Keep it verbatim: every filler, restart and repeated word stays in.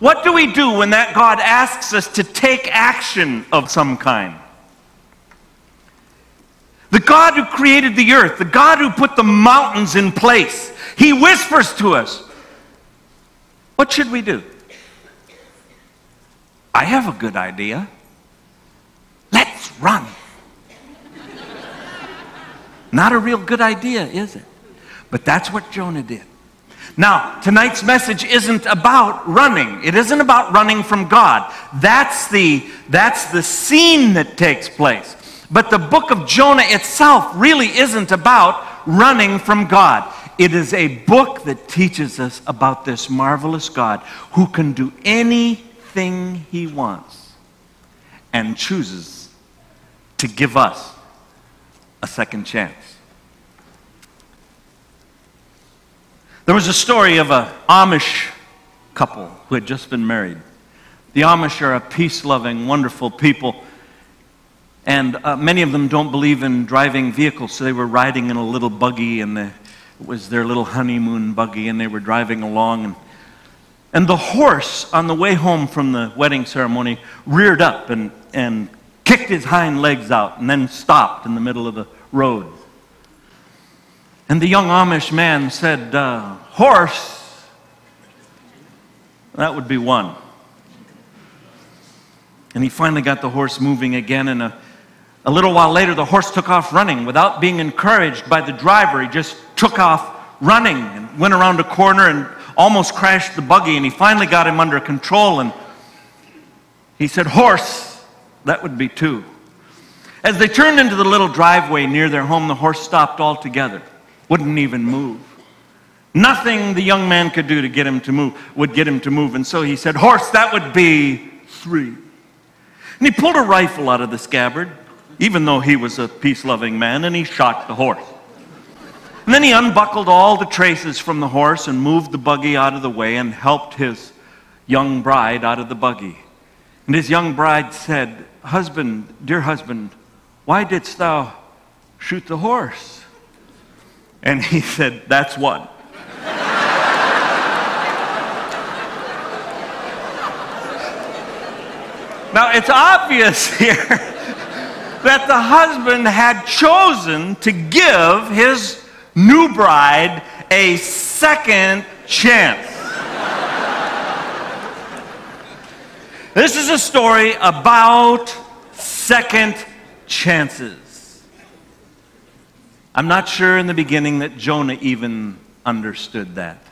What do we do when that God asks us to take action of some kind? The God who created the earth, the God who put the mountains in place, he whispers to us, what should we do? I have a good idea. Let's run. Not a real good idea, is it? But that's what Jonah did. Now, tonight's message isn't about running. It isn't about running from God. That's the, that's the scene that takes place. But the book of Jonah itself really isn't about running from God. It is a book that teaches us about this marvelous God who can do anything he wants and chooses to give us a second chance. There was a story of an Amish couple who had just been married. The Amish are a peace-loving, wonderful people, and uh, many of them don't believe in driving vehicles, so they were riding in a little buggy, and the, it was their little honeymoon buggy, and they were driving along, and, and the horse on the way home from the wedding ceremony reared up and, and kicked his hind legs out and then stopped in the middle of the road. And the young Amish man said, uh, horse, that would be one. And he finally got the horse moving again, and a, a little while later the horse took off running without being encouraged by the driver. He just took off running and went around a corner and almost crashed the buggy, and he finally got him under control, and he said, horse, that would be two. As they turned into the little driveway near their home, the horse stopped altogether, wouldn't even move. Nothing the young man could do to get him to move would get him to move, and so he said, horse, that would be three. And he pulled a rifle out of the scabbard, even though he was a peace-loving man, and he shot the horse. And then he unbuckled all the traces from the horse and moved the buggy out of the way and helped his young bride out of the buggy. And his young bride said, husband, dear husband, why didst thou shoot the horse? And he said, that's one. Now, it's obvious here that the husband had chosen to give his new bride a second chance. This is a story about second chances. I'm not sure in the beginning that Jonah even understood that.